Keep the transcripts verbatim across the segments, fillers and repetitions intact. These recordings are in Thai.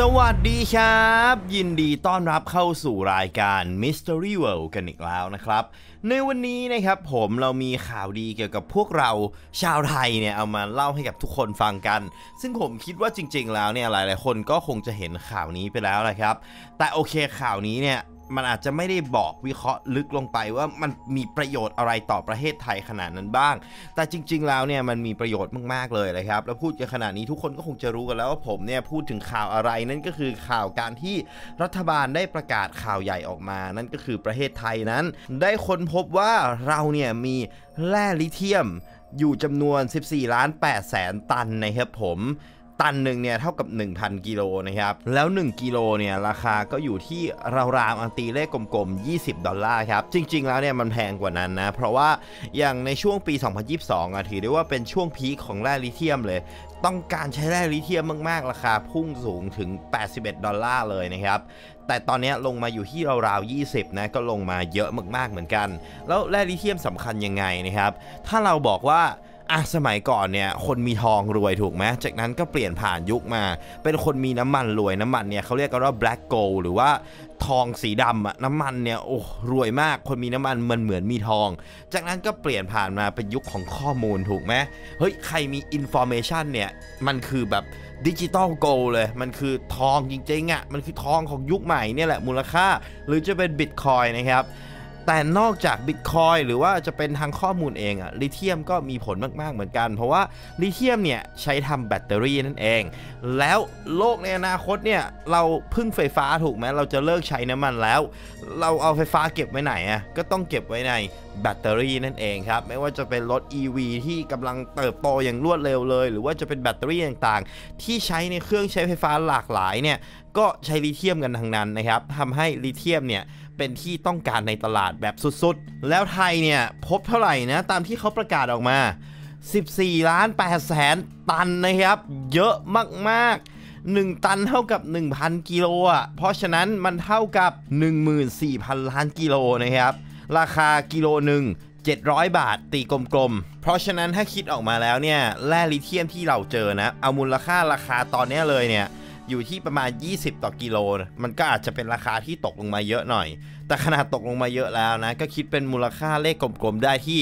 สวัสดีครับยินดีต้อนรับเข้าสู่รายการ Mystery World กันอีกแล้วนะครับในวันนี้นะครับผมเรามีข่าวดีเกี่ยวกับพวกเราชาวไทยเนี่ยเอามาเล่าให้กับทุกคนฟังกันซึ่งผมคิดว่าจริงๆแล้วเนี่ยหลายๆคนก็คงจะเห็นข่าวนี้ไปแล้วนะครับแต่โอเคข่าวนี้เนี่ยมันอาจจะไม่ได้บอกวิเคราะห์ลึกลงไปว่ามันมีประโยชน์อะไรต่อประเทศไทยขนาดนั้นบ้างแต่จริงๆแล้วเนี่ยมันมีประโยชน์มากๆเลยนะครับแล้วพูดกันขนาดนี้ทุกคนก็คงจะรู้กันแล้วว่าผมเนี่ยพูดถึงข่าวอะไรนั่นก็คือข่าวการที่รัฐบาลได้ประกาศข่าวใหญ่ออกมานั่นก็คือประเทศไทยนั้นได้ค้นพบว่าเราเนี่ยมีแร่ลิเธียมอยู่จำนวน สิบสี่ล้านแปดแสน ตันนะครับผมตันหนึ่งเนี่ยเท่ากับ หนึ่งพัน กิโลนะครับแล้วหนึ่งกิโลเนี่ยราคาก็อยู่ที่ราวๆอันตีเลขกลมๆยี่สิบดอลลาร์ครับจริงๆแล้วเนี่ยมันแพงกว่านั้นนะเพราะว่าอย่างในช่วงปีสองพันยี่สิบสองอ่ะถือได้ว่าเป็นช่วงพีคของแร่ลิเธียมเลยต้องการใช้แร่ลิเธียมมากๆราคาพุ่งสูงถึงแปดสิบเอ็ดดอลลาร์เลยนะครับแต่ตอนนี้ลงมาอยู่ที่ราวๆยี่สิบนะก็ลงมาเยอะมากๆเหมือนกันแล้วแร่ลิเธียมสำคัญยังไงนะครับถ้าเราบอกว่าอ่ะสมัยก่อนเนี่ยคนมีทองรวยถูกไหมจากนั้นก็เปลี่ยนผ่านยุคมาเป็นคนมีน้ำมันรวยน้ำมันเนี่ยเขาเรียกกันว่า black gold หรือว่าทองสีดำอะน้ำมันเนี่ยโอ้รวยมากคนมีน้ำมันมันเหมือนมีทองจากนั้นก็เปลี่ยนผ่านมาเป็นยุคของข้อมูลถูกไหมเฮ้ยใครมี information เนี่ยมันคือแบบดิจิตอลโกลเลยมันคือทองจริงๆอะมันคือทองของยุคใหม่เนี่ยแหละมูลค่าหรือจะเป็น bitcoin นะครับแต่นอกจาก Bitcoin หรือว่าจะเป็นทางข้อมูลเองอะลิเธียมก็มีผลมากๆเหมือนกันเพราะว่าลิเธียมเนี่ยใช้ทำแบตเตอรี่นั่นเองแล้วโลกในอนาคตเนี่ยเราพึ่งไฟฟ้าถูกไหมเราจะเลิกใช้น้ำมันแล้วเราเอาไฟฟ้าเก็บไว้ไหนอะก็ต้องเก็บไว้ในแบตเตอรี่นั่นเองครับไม่ว่าจะเป็นรถ อี วี ที่กำลังเติบโตอย่างรวดเร็วเลยหรือว่าจะเป็นแบตเตอรี่ต่างๆที่ใช้ในเครื่องใช้ไฟฟ้าหลากหลายเนี่ยก็ใช้ลิเธียมกันทั้งนั้นนะครับทำให้ลิเธียมเนี่ยเป็นที่ต้องการในตลาดแบบสุดๆแล้วไทยเนี่ยพบเท่าไหร่นะตามที่เขาประกาศออกมาสิบสี่ล้านแปดแสนตันนะครับเยอะมากๆหนึ่งตันเท่ากับ หนึ่งพัน กิโลอ่ะเพราะฉะนั้นมันเท่ากับ หนึ่งหมื่นสี่พัน ล้านกิโลนะครับราคากิโลหนึ่งเจ็ดร้อยบาทตีกลมๆเพราะฉะนั้นถ้าคิดออกมาแล้วเนี่ยแร่ลิเธียมที่เราเจอนะเอามูลค่าราคาตอนนี้เลยเนี่ยอยู่ที่ประมาณยี่สิบต่อกิโลมันก็อาจจะเป็นราคาที่ตกลงมาเยอะหน่อยแต่ขนาดตกลงมาเยอะแล้วนะก็คิดเป็นมูลค่าเลขกลมๆได้ที่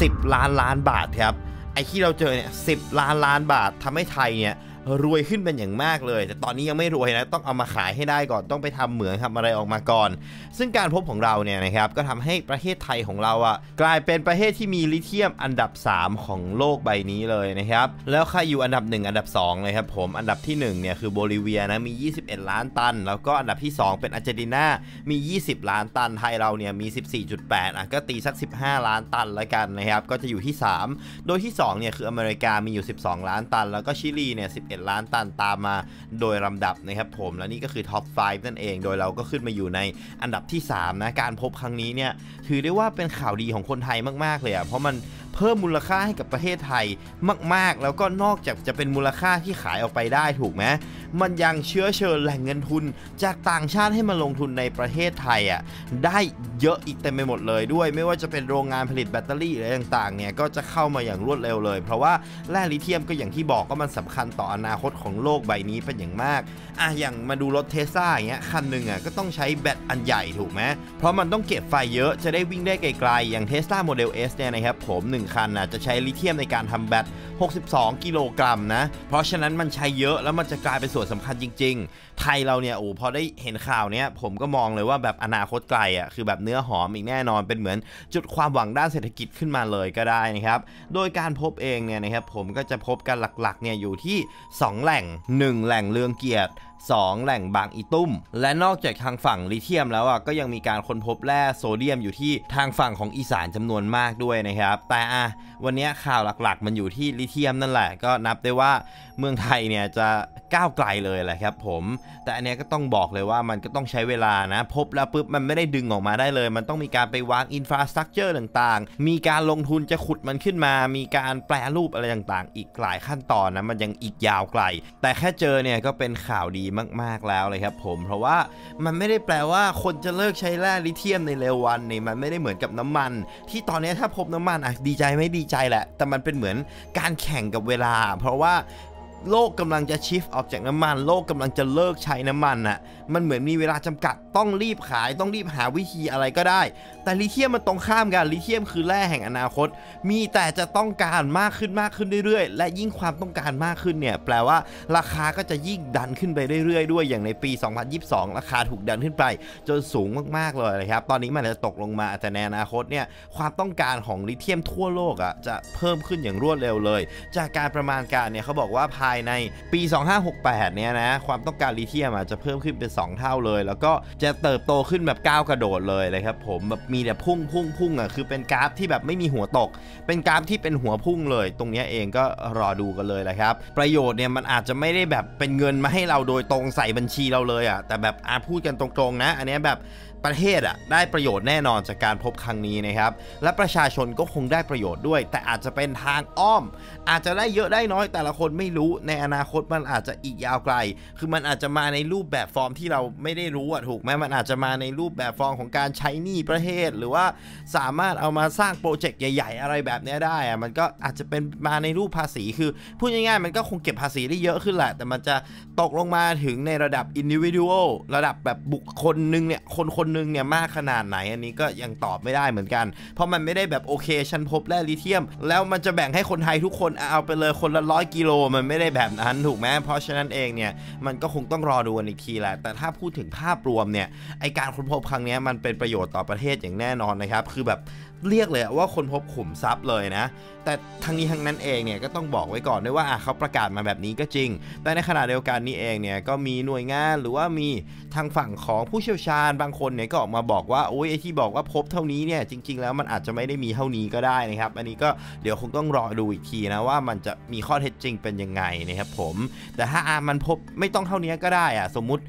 สิบล้านล้านบาทครับไอ้ที่เราเจอเนี่ยสิบล้านล้านบาททำให้ไทยเนี่ยรวยขึ้นเป็นอย่างมากเลยแต่ตอนนี้ยังไม่รวยนะต้องเอามาขายให้ได้ก่อนต้องไปทำเหมืองทำอะไรออกมาก่อนซึ่งการพบของเราเนี่ยนะครับก็ทำให้ประเทศไทยของเราอ่ะกลายเป็นประเทศที่มีลิเธียมอันดับสามของโลกใบนี้เลยนะครับแล้วใครอยู่อันดับหนึ่งอันดับสองเลยครับผมอันดับที่หนึ่งเนี่ยคือโบลิเวียนะมียี่สิบเอ็ดล้านตันแล้วก็อันดับที่สองเป็นอาร์เจนตินามียี่สิบล้านตันไทยเราเนี่ยมี สิบสี่จุดแปด อ่ะก็ตีสักสิบห้าล้านตันละกันนะครับก็จะอยู่ที่สามโดยที่สองเนี่ยคืออเมริกามีอยู่สิบสองล้านตันแล้วก็ชิลีเนี่ยสิบเอ็ดล้านตันตามมาโดยลำดับนะครับผมและนี่ก็คือท็อปไฟว์นั่นเองโดยเราก็ขึ้นมาอยู่ในอันดับที่สามนะการพบครั้งนี้เนี่ยถือได้ว่าเป็นข่าวดีของคนไทยมากๆเลยอ่ะเพราะมันเพิ่มมูลค่าให้กับประเทศไทยมากๆแล้วก็นอกจากจะเป็นมูลค่าที่ขายออกไปได้ถูกไหมมันยังเชื้อเชิญแหล่งเงินทุนจากต่างชาติให้มาลงทุนในประเทศไทยอ่ะได้เยอะอีกเต็มไปหมดเลยด้วยไม่ว่าจะเป็นโรงงานผลิตแบตเตอรี่อะไรต่างๆเนี่ยก็จะเข้ามาอย่างรวดเร็วเลยเพราะว่าแร่ลิเธียมก็อย่างที่บอกว่ามันสำคัญต่ออนาคตของโลกใบนี้เป็นอย่างมากอ่ะอย่างมาดูรถเทสลาอย่างเงี้ยคันหนึ่งอ่ะก็ต้องใช้แบตอันใหญ่ถูกไหมเพราะมันต้องเก็บไฟเยอะจะได้วิ่งได้ไกลๆอย่าง Tesla Model S เนี่ยนะครับผมหนึ่งคันนะจะใช้ลิเธียมในการทำแบตหกสิบสองกิโลกรัมนะเพราะฉะนั้นมันใช้เยอะแล้วมันจะกลายเป็นส่วนสำคัญจริงๆไทยเราเนี่ยโอ้พอได้เห็นข่าวเนี้ยผมก็มองเลยว่าแบบอนาคตไกลอ่ะคือแบบเนื้อหอมอีกแน่นอนเป็นเหมือนจุดความหวังด้านเศรษฐกิจขึ้นมาเลยก็ได้นะครับโดยการพบเองเนี่ยนะครับผมก็จะพบกันหลักๆเนี่ยอยู่ที่สองแหล่งหนึ่งแหล่งเรืองเกียรติสองแหล่งบางอีตุ้มและนอกจากทางฝั่งลิเธียมแล้วอ่ะก็ยังมีการค้นพบแร่โซเดียมอยู่ที่ทางฝั่งของอีสานจำนวนมากด้วยนะครับแต่อ่ะวันนี้ข่าวหลักๆมันอยู่ที่ลิเธียมนั่นแหละก็นับได้ว่าเมืองไทยเนี่ยจะก้าวไกลเลยแหละครับผมแต่อันเนี้ยก็ต้องบอกเลยว่ามันก็ต้องใช้เวลานะพบแล้วปุ๊บมันไม่ได้ดึงออกมาได้เลยมันต้องมีการไปวางอินฟราสตรักเจอร์ต่างๆมีการลงทุนจะขุดมันขึ้นมามีการแปรรูปอะไรต่างๆอีกหลายขั้นตอนนะมันยังอีกยาวไกลแต่แค่เจอเนี่ยก็เป็นข่าวดีมากๆแล้วเลยครับผมเพราะว่ามันไม่ได้แปลว่าคนจะเลิกใช้แร่ลิเธียมในเร็ววันนี่มันไม่ได้เหมือนกับน้ำมันที่ตอนนี้ถ้าพบน้ำมันอ่ะดีใจไม่ดีใจแหละแต่มันเป็นเหมือนการแข่งกับเวลาเพราะว่า โลกกำลังจะชิฟออกจากน้ำมันโลกกำลังจะเลิกใช้น้ำมันน่ะมันเหมือนมีเวลาจำกัดต้องรีบขายต้องรีบหาวิธีอะไรก็ได้แต่ลิเธียมมันตรงข้ามกันลิเธียมคือแร่แห่งอนาคตมีแต่จะต้องการมากขึ้นมากขึ้นเรื่อยๆและยิ่งความต้องการมากขึ้นเนี่ยแปลว่าราคาก็จะยิ่งดันขึ้นไปเรื่อยๆด้วยอย่างในปีสองพันยี่สิบสองราคาถูกดันขึ้นไปจนสูงมากๆเลยนะครับตอนนี้มันจะตกลงมาแต่ในอนาคตเนี่ยความต้องการของลิเธียมทั่วโลกอ่ะจะเพิ่มขึ้นอย่างรวดเร็วเลยจากการประมาณการเนี่ยเขาบอกว่าภายในปีสองพันห้าร้อยหกสิบแปดเนี่ยนะความต้องการลิเธียมอาจจะเพิ่มขึ้นเป็นสองเท่าเลยแล้วก็จะเติบโตขึ้นแบบก้าวกระโดดเลยเลยครับผมแบบมีแต่พุ่งพุ่งพุ่งอ่ะคือเป็นกราฟที่แบบไม่มีหัวตกเป็นกราฟที่เป็นหัวพุ่งเลยตรงนี้เองก็รอดูกันเลยนะครับประโยชน์เนี่ยมันอาจจะไม่ได้แบบเป็นเงินมาให้เราโดยตรงใส่บัญชีเราเลยอ่ะแต่แบบอาพูดกันตรงๆนะอันนี้แบบประเทศอ่ะได้ประโยชน์แน่นอนจากการพบครั้งนี้นะครับและประชาชนก็คงได้ประโยชน์ด้วยแต่อาจจะเป็นทางอ้อมอาจจะได้เยอะได้น้อยแต่ละคนไม่รู้ในอนาคตมันอาจจะอีกยาวไกลคือมันอาจจะมาในรูปแบบฟอร์มที่เราไม่ได้รู้อ่ะถูกไหมมันอาจจะมาในรูปแบบฟอร์มของการใช้หนี้ประเทศหรือว่าสามารถเอามาสร้างโปรเจกต์ใหญ่ๆอะไรแบบนี้ได้อ่ะมันก็อาจจะเป็นมาในรูปภาษีคือพูดง่ายๆมันก็คงเก็บภาษีได้เยอะขึ้นแหละแต่มันจะตกลงมาถึงในระดับ individual ระดับแบบบุคคลนึงเนี่ยคนคนนึงเนี่ยมากขนาดไหนอันนี้ก็ยังตอบไม่ได้เหมือนกันเพราะมันไม่ได้แบบโอเคฉันพบแร่ลิเธียมแล้วมันจะแบ่งให้คนไทยทุกคนเอาไปเลยคนละร้อยกิโลมันไม่ได้แบบนั้นถูกไหมเพราะฉะนั้นเองเนี่ยมันก็คงต้องรอดูกันอีกทีแหละแต่ถ้าพูดถึงภาพรวมเนี่ยไอการค้นพบครั้งนี้มันเป็นประโยชน์ต่อประเทศอย่างแน่นอนนะครับคือแบบเรียกเลยว่าคนพบขุมทรัพย์เลยนะแต่ทั้งนี้ทั้งนั้นเองเนี่ยก็ต้องบอกไว้ก่อนด้วยว่าเขาประกาศมาแบบนี้ก็จริงแต่ในขณะเดียวกันนี้เองเนี่ยก็มีหน่วยงานหรือว่ามีทางฝั่งของผู้เชี่ยวชาญบางคนเนี่ยก็ออกมาบอกว่าโอ้ยไอที่บอกว่าพบเท่านี้เนี่ยจริงๆแล้วมันอาจจะไม่ได้มีเท่านี้ก็ได้นะครับอันนี้ก็เดี๋ยวคงต้องรอดูอีกทีนะว่ามันจะมีข้อเท็จจริงเป็นยังไงนะครับผมแต่ถ้าอามันพบไม่ต้องเท่านี้ก็ได้อะสมมุต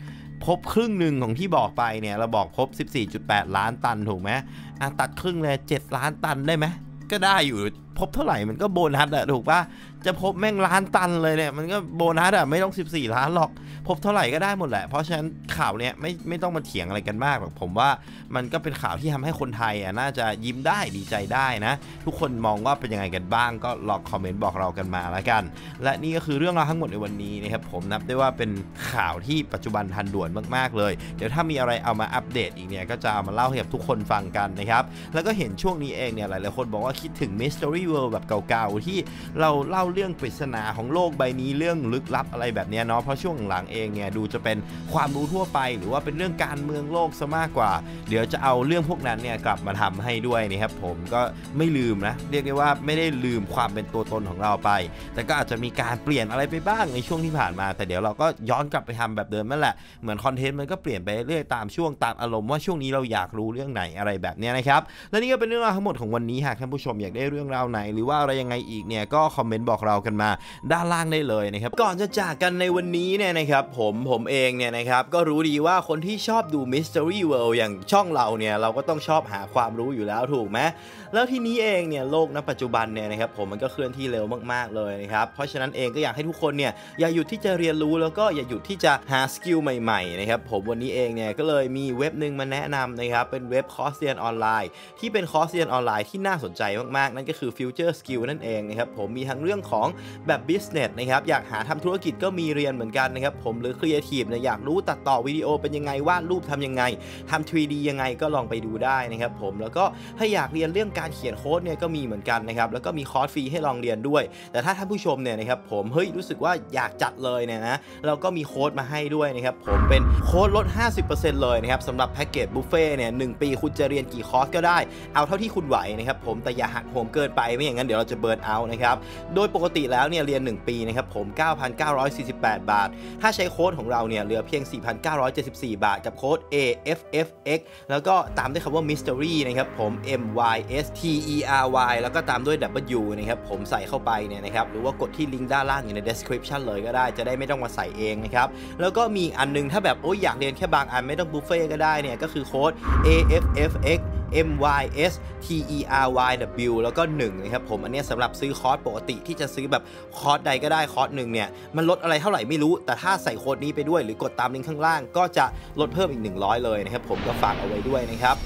ิพบครึ่งหนึ่งของที่บอกไปเนี่ยเราบอกพบ สิบสี่จุดแปด ล้านตันถูกไหมอ่ะตัดครึ่งเลยเจ็ดล้านตันได้ไหมก็ได้อยู่พบเท่าไหร่มันก็โบนัสอะถูกปะจะพบแม่งล้านตันเลยเนี่ยมันก็โบนัสอะไม่ต้องสิบสี่ล้านหรอกพบเท่าไหร่ก็ได้หมดแหละเพราะฉะนั้นข่าวเนี้ยไม่ไม่ต้องมาเถียงอะไรกันมากหรอกผมว่ามันก็เป็นข่าวที่ทำให้คนไทยอะน่าจะยิ้มได้ดีใจได้นะทุกคนมองว่าเป็นยังไงกันบ้างก็ลองคอมเมนต์บอกเรากันมาละกันและนี่ก็คือเรื่องราวทั้งหมดในวันนี้นะครับผมนับได้ว่าเป็นข่าวที่ปัจจุบันทันด่วนมากๆเลยเดี๋ยวถ้ามีอะไรเอามาอัปเดตอีกเนี่ยก็จะเอามาเล่าให้กับทุกคนฟังกันนะครับแล้วก็เห็นช่วงนี้เองเนี่ยหลายๆคนบอกว่าคิดถึง Mystery World แบบเก่าๆที่เราเล่าเรื่องปริศนาของโลกใบนี้เรื่องลึกลับอะไรแบบนี้เนาะเพราะช่วงหลังเองเนี่ยดูจะเป็นความรู้ทั่วไปหรือว่าเป็นเรื่องการเมืองโลกซะมากกว่าเดี๋ยวจะเอาเรื่องพวกนั้นเนี่ยกลับมาทำให้ด้วยนะครับผมก็ไม่ลืมนะเรียกได้ว่าไม่ได้ลืมความเป็นตัวตนของเราไปแต่ก็อาจจะมีการเปลี่ยนอะไรไปบ้างในช่วงที่ผ่านมาแต่เดี๋ยวเราก็ย้อนกลับไปทำแบบเดิมนั่นแหละเหมือนคอนเทนต์มันก็เปลี่ยนไปเรื่อยตามช่วงตามอารมณ์ว่าช่วงนี้เราอยากรู้เรื่องไหนอะไรแบบนี้นะครับและนี่ก็เป็นเรื่องราวทั้งหมดของวันนี้หากท่านผู้ชมอยากได้เรื่องราวไหนหรือว่าอะไรยังไงอีกเนี่ยก็คอมเมนต์บอกเรากันมาด้านล่างได้เลยนะครับก่อนจะจากกันในวันนี้เนี่ยนะครับผมผมเองเนี่ยนะครับก็รู้ดีว่าคนที่ชอบดู Mystery World อย่างช่องเราเนี่ยเราก็ต้องชอบหาความรู้อยู่แล้วถูกไหมแล้วที่นี้เองเนี่ยโลกณปัจจุบันเนี่ยนะครับผมมันก็เคลื่อนที่เร็วมากๆเลยนะครับเพราะฉะนั้นเองก็อยากให้ทุกคนเนี่ยอย่าหยุดที่จะเรียนรู้แล้วก็อย่าหยุดที่จะหาสกิลใหม่ๆนะครับผมวันนี้เองเนี่ยก็เลยมีเว็บหนึ่งมาแนะนำนะครับเป็นเว็บคอร์สเรียนออนไลน์ที่เป็นคอร์สเรียนออนไลน์ที่น่าสนใจมากๆนั่นก็คือ Future Skill นั่นเองนะครับผมมีทั้งเรื่องของแบบ Business นะครับอยากหาทำธุรกิจก็มีเรียนเหมือนกันนะครับผมหรือ Creative เนี่ยอยากรู้ตัดต่อวิดีโอเป็นยังไงวาดรูปทำยังไงทำ ทรีดี ยังไงก็ลองไปดูได้นะครับผมแล้วก็ถ้าอยากเรียนเรื่องการเขียนโค้ดเนี่ยก็มีเหมือนกันนะครับแล้วก็มีคอร์สฟรีให้ลองเรียนด้วยแต่ถ้าท่านผู้ชมเนี่ยนะครับผมเฮ้ยรู้สึกว่าอยากจัดเลยเนี่ยนะเราก็มีโค้ดมาให้ด้วยนะครับผมเป็นโค้ดลด ห้าสิบเปอร์เซ็นต์ เลยนะครับสำหรับแพ็กเกจบุฟเฟ่เนี่ยหนึ่งปีคุณจะเรียนกี่คอร์สก็ได้เอาเท่าที่คุณไหวนะครับผมแต่อย่าหักโหมเกินไปไม่อย่างนั้นเดี๋ยวเราจะเบิร์นเอาท์นะครับโดยปกติแล้วเนี่ยเรียนหนึ่งปีนะครับผม เก้าพันเก้าร้อยสี่สิบแปด บาทถ้าใช้โค้ดของเราเนี่ยเหลือเพียง สี่พันเก้าร้อยเจ็ดสิบสี่ บาทกับโค้ด เอ เอฟ เอฟ เอ็กซ์ แล้วก็ตามด้วยคำว่า Mystery นะครับผม เอ็ม วาย เอส ที อี อาร์ วาย แล้วก็ตามด้วย ดับเบิลยู นะครับผมใส่เข้าไปเนี่ยนะครับหรือว่ากดที่ลิงก์ด้านล่างอยู่ใน description เลยก็ได้จะได้ไม่ต้องมาใส่เองนะครับแล้วก็มีอันนึงถ้าแบบโอ้ยอยากเรียนแค่บางอันไม่ต้องบุฟเฟ่ก็ได้เนี่ยก็คือโค้ด เอ เอฟ เอฟ เอ็กซ์เอ็ม วาย เอส ที อี อาร์ วาย ดับเบิลยู แล้วก็หนึ่งนะครับผมอันนี้สำหรับซื้อคอร์สปกติที่จะซื้อแบบคอร์สใดก็ได้คอร์สหนึ่งเนี่ยมันลดอะไรเท่าไหร่ไม่รู้แต่ถ้าใส่โค้ดนี้ไปด้วยหรือ กดตามลิงก์ข้างล่างก็จะลดเพิ่มอีกหนึ่งร้อยเลยนะครับผมก็ฝากเอาไว้ด้วยนะครับ